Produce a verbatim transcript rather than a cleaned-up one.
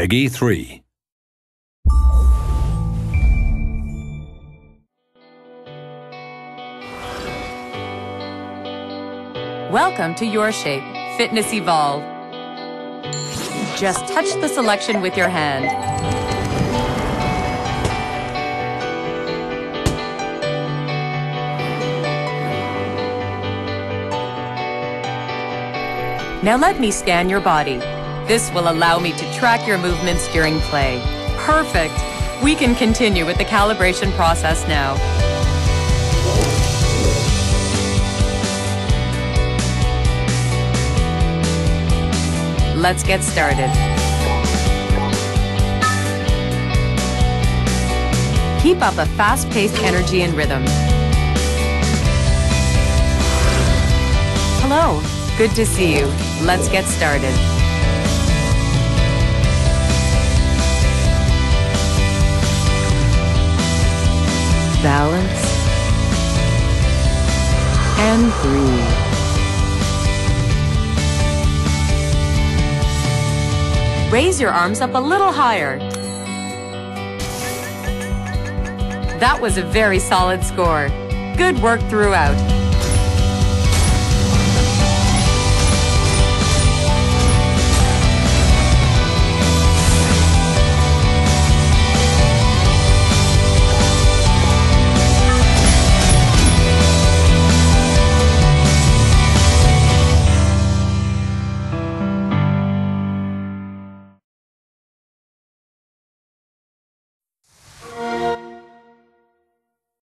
Peggy three. Welcome to Your Shape, Fitness Evolved. Just touch the selection with your hand. Now let me scan your body. This will allow me to track your movements during play. Perfect! We can continue with the calibration process now. Let's get started. Keep up a fast-paced energy and rhythm. Hello, good to see you. Let's get started. Balance and breathe. Raise your arms up a little higher. That was a very solid score. Good work throughout.